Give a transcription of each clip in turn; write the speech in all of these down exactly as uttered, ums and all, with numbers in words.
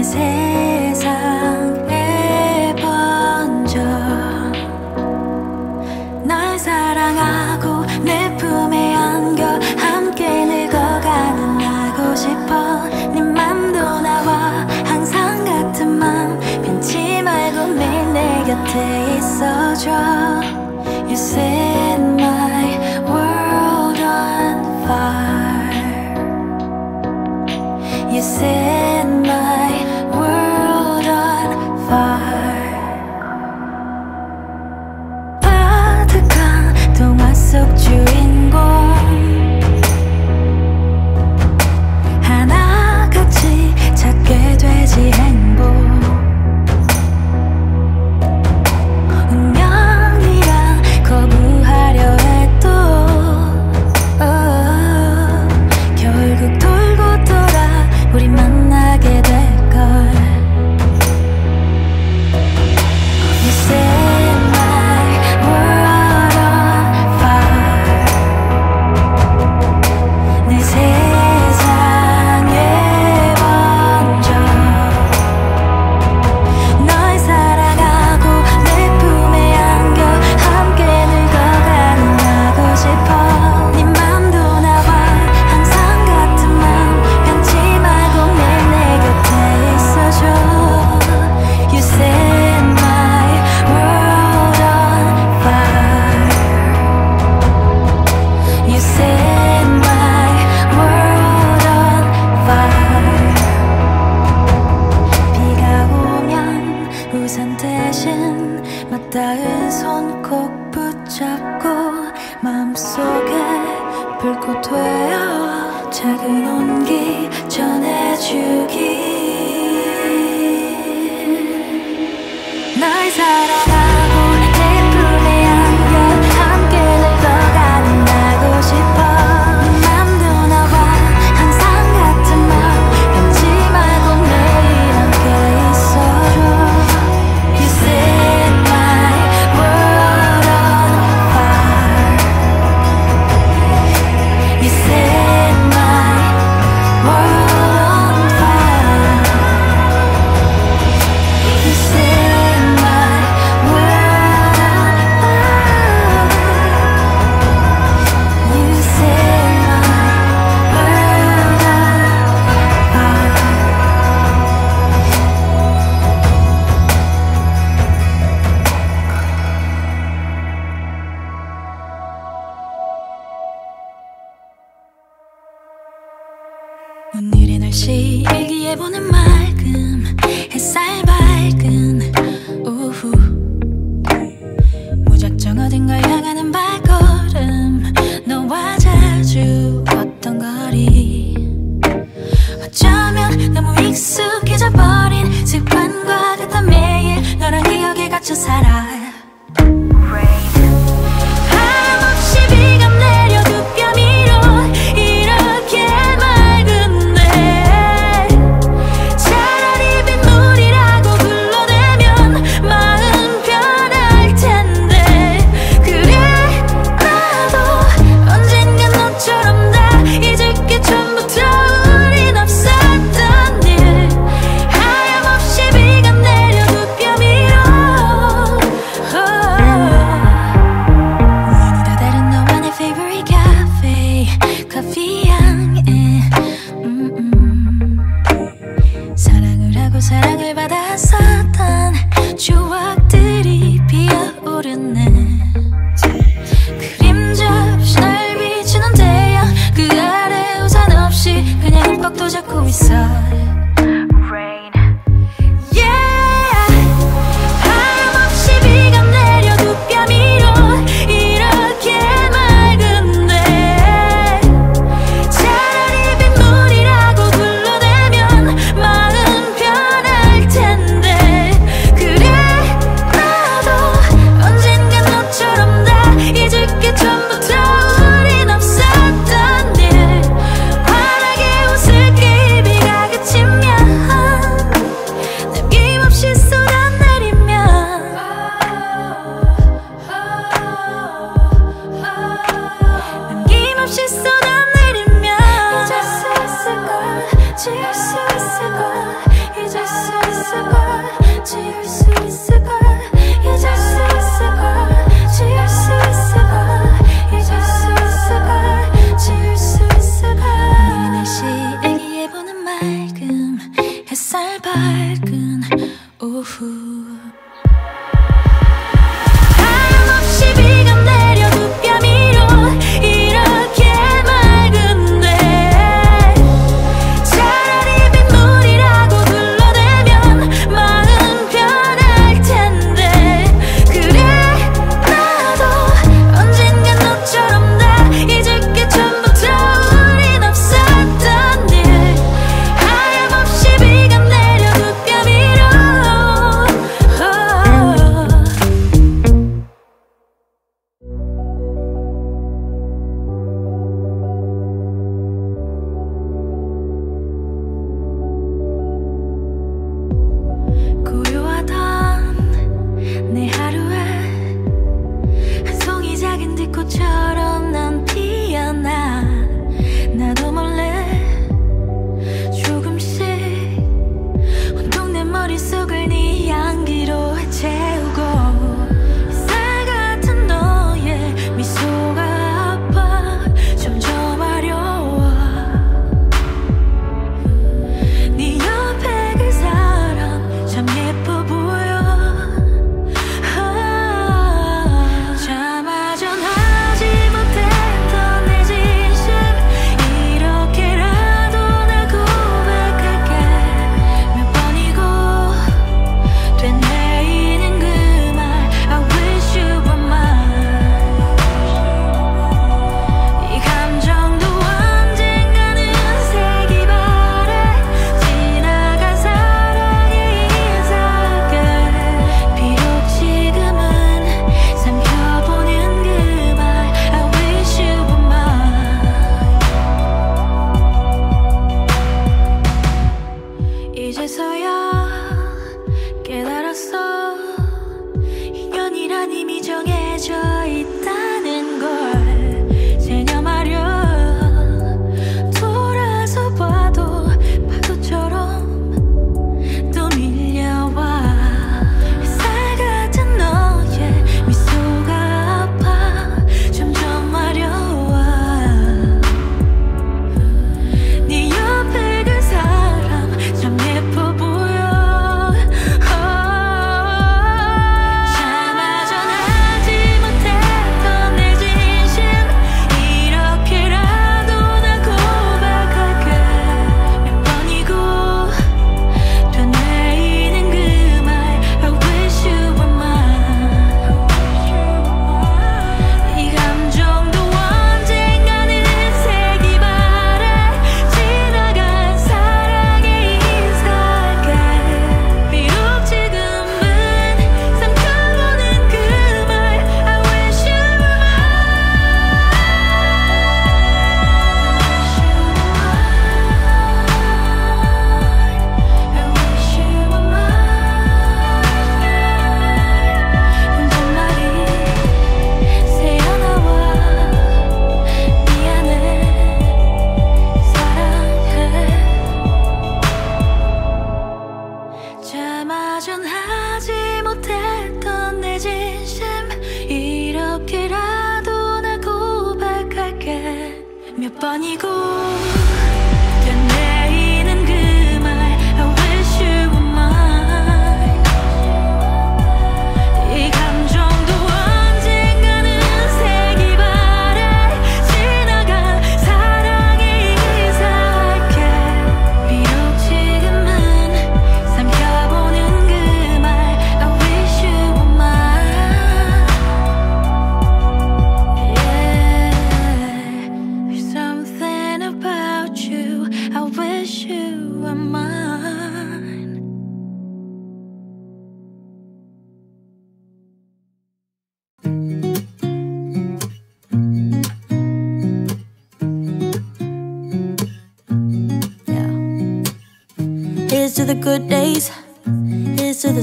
You set my world on fire. You set my world on fire. 바둑한 동화 속 주인공 하나같이 찾게 되지 행복.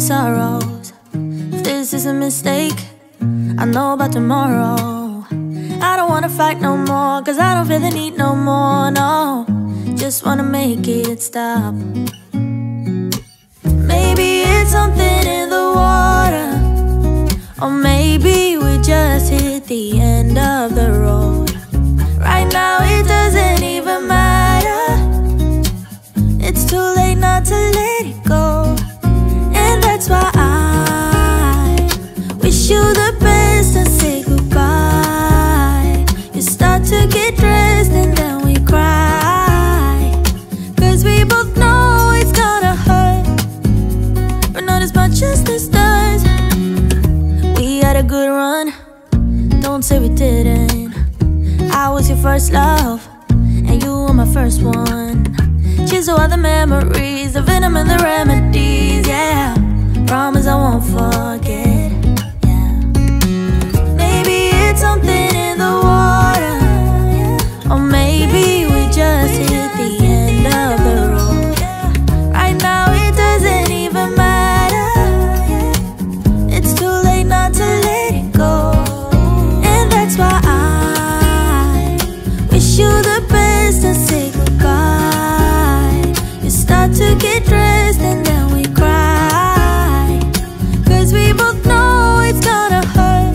Sorrows. If this is a mistake, I know about tomorrow. I don't wanna fight no more, cause I don't feel the need no more, no. Just wanna make it stop. Maybe it's something in the water, or maybe we just hit the end of the road. Right now it doesn't even matter, it's too late not to let it go. That's why disease, the venom and the remedies, yeah. Promise I won't forget, yeah. Maybe it's something in the water, yeah. Or maybe we just hit the end of the road, yeah. Right now it doesn't even matter, yeah. It's too late not to let it go. And that's why I wish you the best and say goodbye. You start to get dressed and then we cry, cause we both know it's gonna hurt,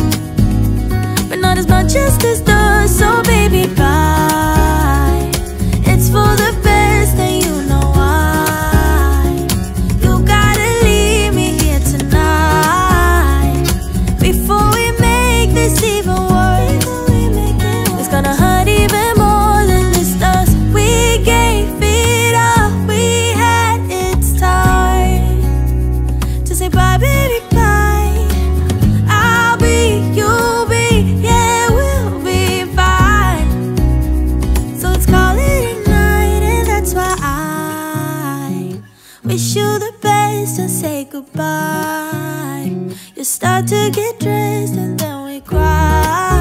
but not as much as this does. So baby, bye. It's for the best and you know why. You gotta leave me here tonight before we make this even worse. It's gonna hurt even more than this does. We gave it all, we had its time to say bye, baby. Wish you the best and say goodbye. You start to get dressed and then we cry.